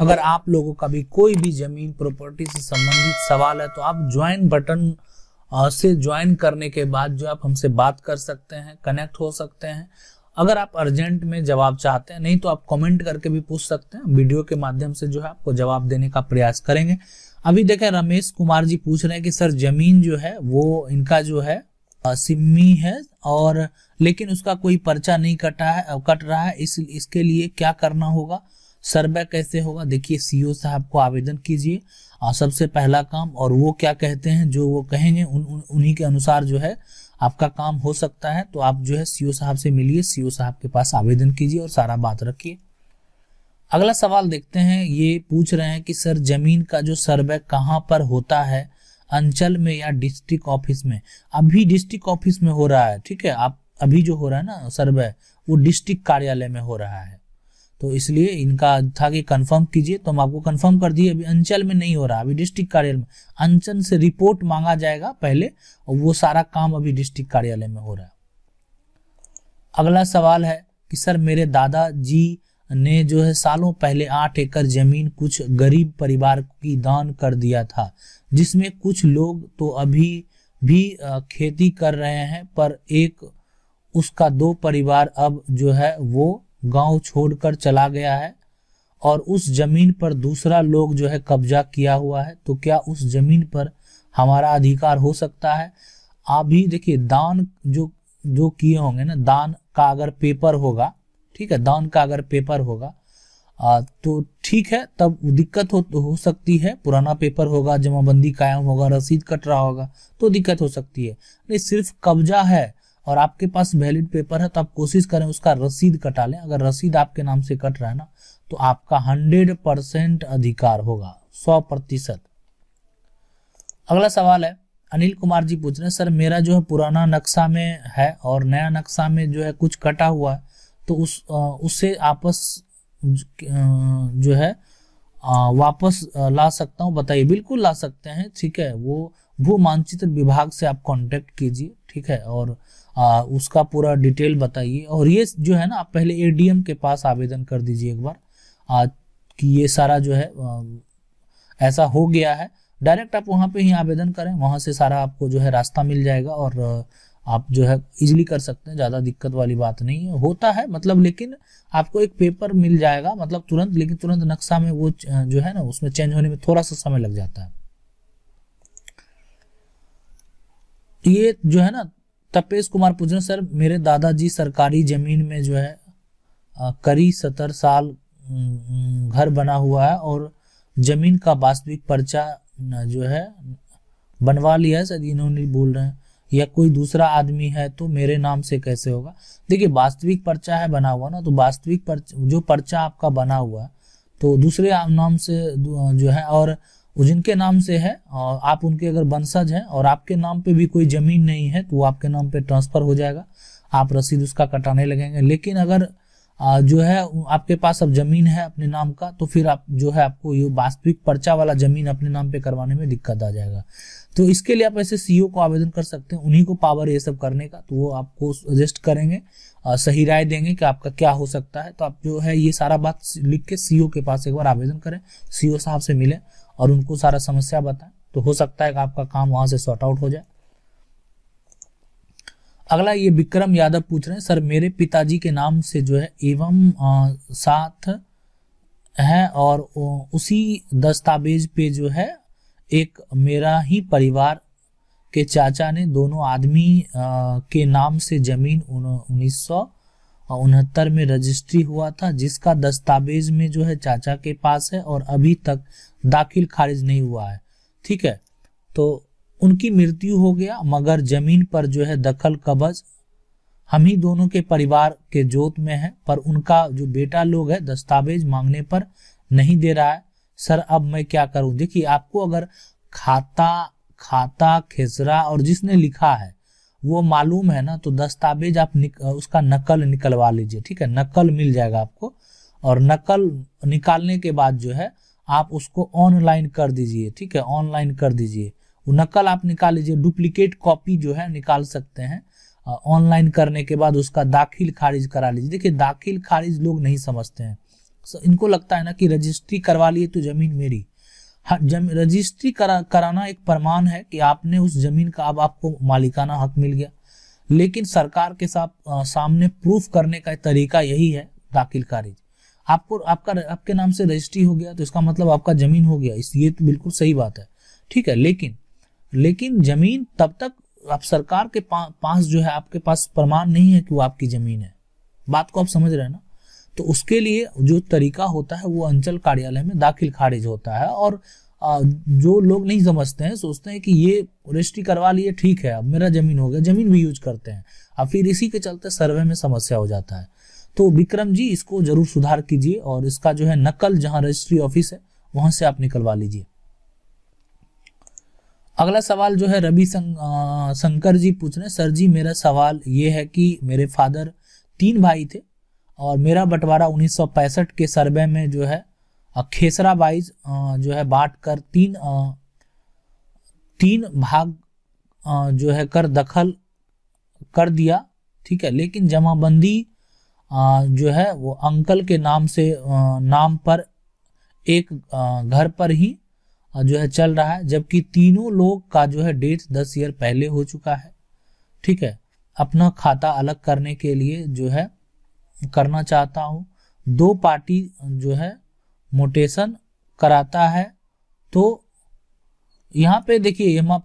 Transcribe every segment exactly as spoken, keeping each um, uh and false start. अगर आप लोगों का भी कोई भी जमीन प्रॉपर्टी से संबंधित सवाल है तो आप ज्वाइन बटन से ज्वाइन करने के बाद जो आप हमसे बात कर सकते हैं, कनेक्ट हो सकते हैं। अगर आप अर्जेंट में जवाब चाहते हैं, नहीं तो आप कमेंट करके भी पूछ सकते हैं। वीडियो के माध्यम से जो है आपको जवाब देने का प्रयास करेंगे। अभी देखें, रमेश कुमार जी पूछ रहे हैं कि सर जमीन जो है वो इनका जो है सिम्मी है और लेकिन उसका कोई पर्चा नहीं कटा है कट रहा है, इस इसके लिए क्या करना होगा, सर्वे कैसे होगा। देखिए, सीओ साहब को आवेदन कीजिए और सबसे पहला काम, और वो क्या कहते हैं जो वो कहेंगे उन, उन, उन्हीं के अनुसार जो है आपका काम हो सकता है। तो आप जो है सीओ साहब से मिलिए, सीओ साहब के पास आवेदन कीजिए और सारा बात रखिए। अगला सवाल देखते हैं, ये पूछ रहे हैं कि सर जमीन का जो सर्वे कहाँ पर होता है, अंचल में या डिस्ट्रिक्ट ऑफिस में। अभी डिस्ट्रिक्ट ऑफिस में हो रहा है, ठीक है। आप अभी जो हो रहा है ना सर्वे, वो डिस्ट्रिक्ट कार्यालय में हो रहा है, तो इसलिए इनका था कि कंफर्म कीजिए, तो हम आपको कंफर्म कर दिए। अभी अंचल में नहीं हो रहा, अभी डिस्ट्रिक्ट कार्यालय में। अंचल से रिपोर्ट मांगा जाएगा पहले, और वो सारा काम अभी डिस्ट्रिक्ट कार्यालय में हो रहा है। अगला सवाल है कि सर मेरे दादाजी ने जो है सालों पहले आठ एकड़ जमीन कुछ गरीब परिवार की दान कर दिया था, जिसमें कुछ लोग तो अभी भी खेती कर रहे हैं, पर एक उसका दो परिवार अब जो है वो गांव छोड़कर चला गया है और उस जमीन पर दूसरा लोग जो है कब्जा किया हुआ है। तो क्या उस जमीन पर हमारा अधिकार हो सकता है। आप भी देखिए, दान जो जो किए होंगे ना, दान का अगर पेपर होगा, ठीक है, दान का अगर पेपर होगा आ, तो ठीक है, तब दिक्कत हो, हो सकती है। पुराना पेपर होगा, जमाबंदी कायम होगा, रसीद कट रहा होगा, तो दिक्कत हो सकती है। नहीं, सिर्फ कब्जा है और आपके पास वैलिड पेपर है, तो आप कोशिश करें उसका रसीद कटा लें। अगर रसीद आपके नाम से कट रहा है ना, तो आपका हंड्रेड परसेंट अधिकार होगा, सौ प्रतिशत। अगला सवाल है, अनिल कुमार जी पूछ रहे हैं सर मेरा जो है पुराना नक्शा में है और नया नक्शा में जो है कुछ कटा हुआ है, तो उस उससे आपस जो है वापस ला सकता हूँ, बताइए। बिल्कुल ला सकते हैं, ठीक है। वो भू मानचित्र विभाग से आप कांटेक्ट कीजिए, ठीक है, और आ, उसका पूरा डिटेल बताइए। और ये जो है ना, आप पहले एडीएम के पास आवेदन कर दीजिए एक बार आ, कि ये सारा जो है आ, ऐसा हो गया है। डायरेक्ट आप वहाँ पे ही आवेदन करें, वहाँ से सारा आपको जो है रास्ता मिल जाएगा और आप जो है इजीली कर सकते हैं, ज़्यादा दिक्कत वाली बात नहीं है। होता है मतलब, लेकिन आपको एक पेपर मिल जाएगा मतलब तुरंत, लेकिन तुरंत नक्शा में वो जो है ना उसमें चेंज होने में थोड़ा सा समय लग जाता है। ये जो है ना तपेश कुमार पूछ रहे सर मेरे दादाजी सरकारी जमीन में जो है करीब सत्तर साल घर बना हुआ है और जमीन का वास्तविक पर्चा जो है बनवा लिया है, शायद इन्होंने बोल रहे हैं, या कोई दूसरा आदमी है, तो मेरे नाम से कैसे होगा। देखिए, वास्तविक पर्चा है बना हुआ ना, तो वास्तविक पर्चा जो पर्चा आपका बना हुआ है तो दूसरे नाम से जो है, और जिनके नाम से है और आप उनके अगर वंशज हैं और आपके नाम पे भी कोई ज़मीन नहीं है, तो वो आपके नाम पे ट्रांसफ़र हो जाएगा, आप रसीद उसका कटाने लगेंगे। लेकिन अगर जो है आपके पास अब ज़मीन है अपने नाम का, तो फिर आप जो है आपको ये वास्तविक पर्चा वाला ज़मीन अपने नाम पे करवाने में दिक्कत आ जाएगा। तो इसके लिए आप ऐसे सीओ को आवेदन कर सकते हैं, उन्हीं को पावर ये सब करने का, तो वो आपको सजेस्ट करेंगे, सही राय देंगे कि आपका क्या हो सकता है। तो आप जो है ये सारा बात लिख के सीओ के पास एक बार आवेदन करें, सीओ साहब से मिलें और उनको सारा समस्या बताएं, तो हो सकता है कि आपका काम वहां से सॉर्ट आउट हो जाए। अगला, ये विक्रम यादव पूछ रहे हैं सर मेरे पिताजी के नाम से जो है एवं आ, साथ है और उसी दस्तावेज पे जो है एक मेरा ही परिवार के चाचा ने दोनों आदमी आ, के नाम से जमीन उन्नीस सौ उनहत्तर में रजिस्ट्री हुआ था, जिसका दस्तावेज में जो है चाचा के पास है और अभी तक दाखिल खारिज नहीं हुआ है, ठीक है। तो उनकी मृत्यु हो गया मगर जमीन पर जो है दखल कब्ज हम ही दोनों के परिवार के जोत में है, पर उनका जो बेटा लोग है दस्तावेज मांगने पर नहीं दे रहा है, सर अब मैं क्या करूं। देखिए, आपको अगर खाता खाता खेसरा और जिसने लिखा है वो मालूम है ना, तो दस्तावेज आप निक, उसका नकल निकलवा लीजिए, ठीक है, नकल मिल जाएगा आपको। और नकल निकालने के बाद जो है आप उसको ऑनलाइन कर दीजिए, ठीक है, ऑनलाइन कर दीजिए, वो नकल आप निकाल लीजिए। डुप्लीकेट कॉपी जो है निकाल सकते हैं ऑनलाइन करने के बाद, उसका दाखिल खारिज करा लीजिए। देखिए, दाखिल खारिज लोग नहीं समझते हैं, इनको लगता है ना कि रजिस्ट्री करवा लिए तो जमीन मेरी। हाँ, जम, रजिस्ट्री करा कराना एक प्रमाण है कि आपने उस जमीन का अब आपको मालिकाना हक मिल गया, लेकिन सरकार के साथ सामने प्रूफ करने का तरीका यही है दाखिल खारिज। आपको आपका आपके नाम से रजिस्ट्री हो गया तो इसका मतलब आपका जमीन हो गया, इस ये तो बिल्कुल सही बात है, ठीक है। लेकिन लेकिन जमीन तब तक आप सरकार के पा, पास जो है आपके पास प्रमाण नहीं है कि वो आपकी जमीन है, बात को आप समझ रहे हैं ना। तो उसके लिए जो तरीका होता है वो अंचल कार्यालय में दाखिल खारिज होता है। और जो लोग नहीं समझते हैं सोचते हैं कि ये रजिस्ट्री करवा लिए ठीक है, अब मेरा जमीन हो गया, जमीन भी यूज करते हैं, अब फिर इसी के चलते सर्वे में समस्या हो जाता है। तो विक्रम जी इसको जरूर सुधार कीजिए और इसका जो है नकल जहां रजिस्ट्री ऑफिस है वहां से आप निकलवा लीजिए। अगला सवाल जो है रवि सं, शंकर जी पूछ रहे हैं, सर जी मेरा सवाल ये है कि मेरे फादर तीन भाई थे और मेरा बंटवारा उन्नीस सौ पैंसठ के सर्वे में जो है खेसरा वाइज जो है बांट कर तीन तीन भाग जो है कर दखल कर दिया, ठीक है। लेकिन जमाबंदी जो है वो अंकल के नाम से नाम पर एक घर पर ही जो है चल रहा है, जबकि तीनों लोग का जो है डेट दस ईयर पहले हो चुका है, ठीक है। अपना खाता अलग करने के लिए जो है करना चाहता हूँ, दो पार्टी जो है मोटेशन कराता है। तो यहाँ पे देखिए यहाँ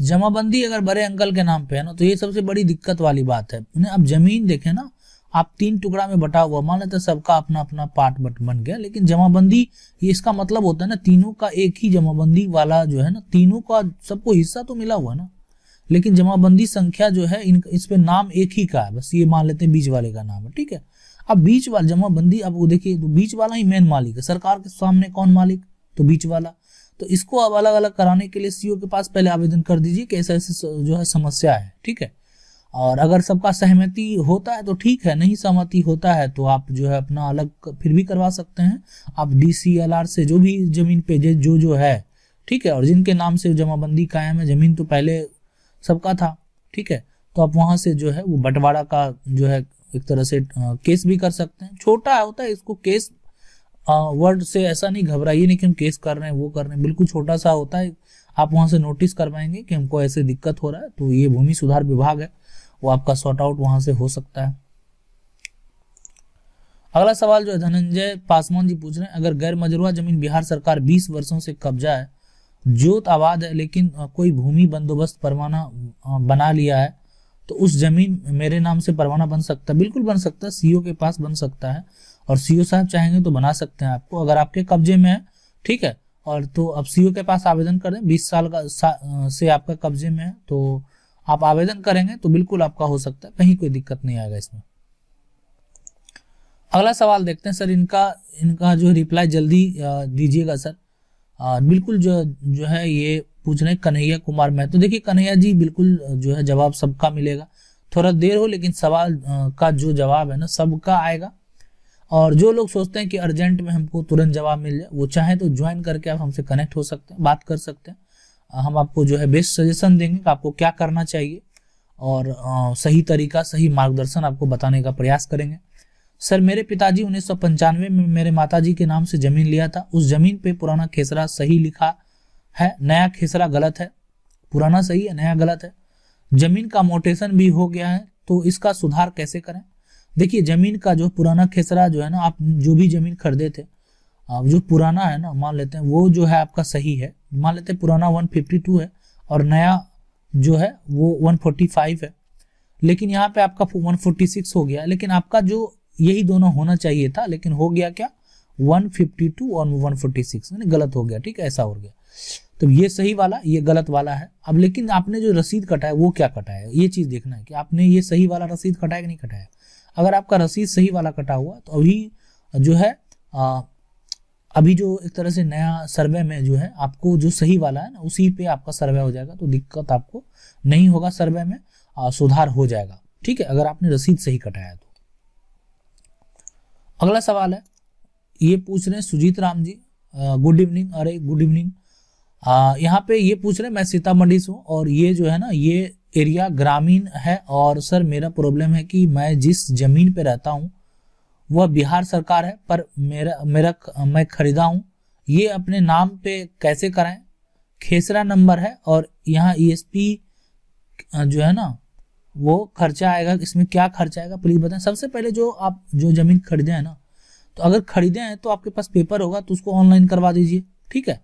जमाबंदी अगर बड़े अंकल के नाम पे है ना तो ये सबसे बड़ी दिक्कत वाली बात है। अब जमीन देखें ना आप तीन टुकड़ा में बटा हुआ, मान लेते सबका अपना अपना पार्ट बन गया, लेकिन जमाबंदी ये इसका मतलब होता है ना तीनों का एक ही जमाबंदी वाला जो है ना, तीनों का सबको हिस्सा तो मिला हुआ ना, लेकिन जमाबंदी संख्या जो है इन इस पे नाम एक ही का है, बस ये मान लेते हैं बीच वाले का नाम है, ठीक है। अब बीच वाला जमाबंदी, अब वो देखिए तो बीच वाला ही मेन मालिक है, सरकार के सामने कौन मालिक, तो बीच वाला। तो इसको अब अलग अलग कराने के लिए सीओ के पास पहले आवेदन कर दीजिए कि ऐसा ऐसी जो है समस्या है, ठीक है। और अगर सबका सहमति होता है तो ठीक है, नहीं सहमति होता है तो आप जो है अपना अलग फिर भी करवा सकते हैं। आप डी सी एल आर से जो भी जमीन पे जो जो है, ठीक है, और जिनके नाम से जमाबंदी कायम है, जमीन तो पहले सबका था, ठीक है, तो आप वहां से जो है वो बंटवारा का जो है एक तरह से केस भी कर सकते हैं। छोटा होता है, इसको केस वर्ड से ऐसा नहीं घबराइए नहीं कि हम केस कर रहे हैं वो कर रहे हैं, बिल्कुल छोटा सा होता है। आप वहां से नोटिस करवाएंगे कि हमको ऐसे दिक्कत हो रहा है, तो ये भूमि सुधार विभाग है वो आपका सॉर्ट आउट वहां से हो सकता है। अगला सवाल जो है धनंजय पासवान जी पूछ रहे हैं, अगर गैर मजरूआ जमीन बिहार सरकार बीस वर्षों से कब्जा है, जोत आबाद है, लेकिन कोई भूमि बंदोबस्त परवाना बना लिया है, तो उस जमीन मेरे नाम से परवाना बन सकता है? बिल्कुल बन सकता है, सीओ के पास बन सकता है और सीओ साहब चाहेंगे तो बना सकते हैं आपको, अगर आपके कब्जे में है, ठीक है। और तो अब सीओ के पास आवेदन कर दें, बीस साल का सा, से आपका कब्जे में है तो आप आवेदन करेंगे तो बिल्कुल आपका हो सकता है, कहीं कोई दिक्कत नहीं आएगा इसमें। अगला सवाल देखते हैं सर, इनका इनका जो रिप्लाई जल्दी दीजिएगा सर। आ, बिल्कुल जो जो है ये पूछ रहे कन्हैया कुमार महतो। देखिए कन्हैया जी बिल्कुल जो है जवाब सबका मिलेगा, थोड़ा देर हो लेकिन सवाल का जो जवाब है ना सबका आएगा। और जो लोग सोचते हैं कि अर्जेंट में हमको तुरंत जवाब मिल जाए, वो चाहे तो ज्वाइन करके आप हमसे कनेक्ट हो सकते हैं, बात कर सकते हैं, हम आपको जो है बेस्ट सजेशन देंगे कि आपको क्या करना चाहिए और सही तरीका सही मार्गदर्शन आपको बताने का प्रयास करेंगे। सर मेरे पिताजी उन्नीस सौ पंचानवे में मेरे माताजी के नाम से जमीन लिया था, उस जमीन पे पुराना खेसरा सही लिखा है, नया खेसरा गलत है, पुराना सही है नया गलत है, जमीन का मोटेशन भी हो गया है, तो इसका सुधार कैसे करें? देखिए जमीन का जो पुराना खेसरा जो है ना, आप जो भी जमीन खरीदे थे जो पुराना है ना, मान लेते हैं वो जो है आपका सही है, मान लेते हैं पुराना एक सौ बावन है और नया जो है वो एक सौ पैंतालीस है, लेकिन यहाँ पे आपका एक सौ छियालीस हो गया, लेकिन आपका जो यही दोनों होना चाहिए था, लेकिन हो गया क्या एक सौ बावन और एक सौ छियालीस यानी गलत हो गया, ठीक है, ऐसा हो गया। तो ये सही वाला ये गलत वाला है। अब लेकिन आपने जो रसीद कटाया वो क्या कटाया, ये चीज़ देखना है कि आपने ये सही वाला रसीद कटाया कि नहीं कटाया। अगर आपका रसीद सही वाला कटा हुआ तो अभी जो है आ, अभी जो एक तरह से नया सर्वे में जो है आपको जो सही वाला है ना उसी पे आपका सर्वे हो जाएगा, तो दिक्कत आपको नहीं होगा, सर्वे में आ, सुधार हो जाएगा, ठीक है, अगर आपने रसीद सही कटाया तो। अगला सवाल है ये पूछ रहे हैं सुजीत राम जी, गुड इवनिंग। अरे गुड इवनिंग। यहाँ पे ये पूछ रहे हैं मैं सीतामढ़ी से हूँ और ये जो है ना ये एरिया ग्रामीण है, और सर मेरा प्रॉब्लम है कि मैं जिस जमीन पे रहता हूँ वह बिहार सरकार है, पर मेरा मेरा मैं खरीदा हूँ। ये अपने नाम पे कैसे कराएं? खेसरा नंबर है और यहाँ ईएसपी जो है ना वो खर्चा आएगा, इसमें क्या खर्चा आएगा प्लीज बताएं। सबसे पहले जो आप जो जमीन खरीदे हैं ना, तो अगर खरीदे हैं तो आपके पास पेपर होगा तो उसको ऑनलाइन करवा दीजिए, ठीक है।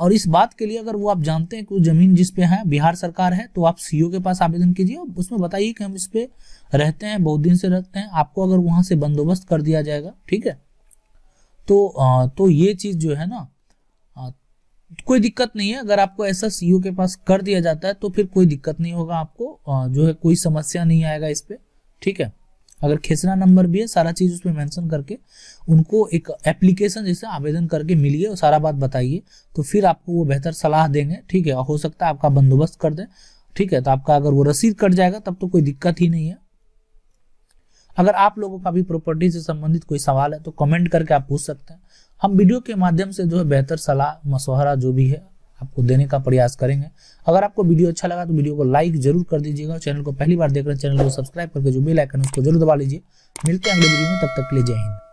और इस बात के लिए अगर वो आप जानते हैं कि जमीन जिसपे है बिहार सरकार है, तो आप सीओ के पास आवेदन कीजिए और उसमें बताइए कि हम इस पे रहते हैं, बहुत दिन से रहते हैं, आपको अगर वहां से बंदोबस्त कर दिया जाएगा, ठीक है। तो तो ये चीज जो है ना कोई दिक्कत नहीं है, अगर आपको ऐसा सीओ के पास कर दिया जाता है तो फिर कोई दिक्कत नहीं होगा, आपको जो है कोई समस्या नहीं आएगा इस पे, ठीक है। अगर खेसरा नंबर भी है सारा चीज उसमें मेंशन करके उनको एक एप्लीकेशन जैसे आवेदन करके मिलिए और सारा बात बताइए, तो फिर आपको वो बेहतर सलाह देंगे, ठीक है। हो सकता है आपका बंदोबस्त कर दें, ठीक है। तो आपका अगर वो रसीद कट जाएगा तब तो कोई दिक्कत ही नहीं है। अगर आप लोगों का भी प्रॉपर्टी से संबंधित कोई सवाल है तो कमेंट करके आप पूछ सकते हैं, हम वीडियो के माध्यम से जो है बेहतर सलाह मशवरा जो भी है आपको देने का प्रयास करेंगे। अगर आपको वीडियो अच्छा लगा तो वीडियो को लाइक जरूर कर दीजिएगा, चैनल को पहली बार देख रहे हैं चैनल को सब्सक्राइब करके जो बेल आइकन है उसको जरूर दबा लीजिए। मिलते हैं अगले वीडियो में, तब तक के लिए जय हिंद।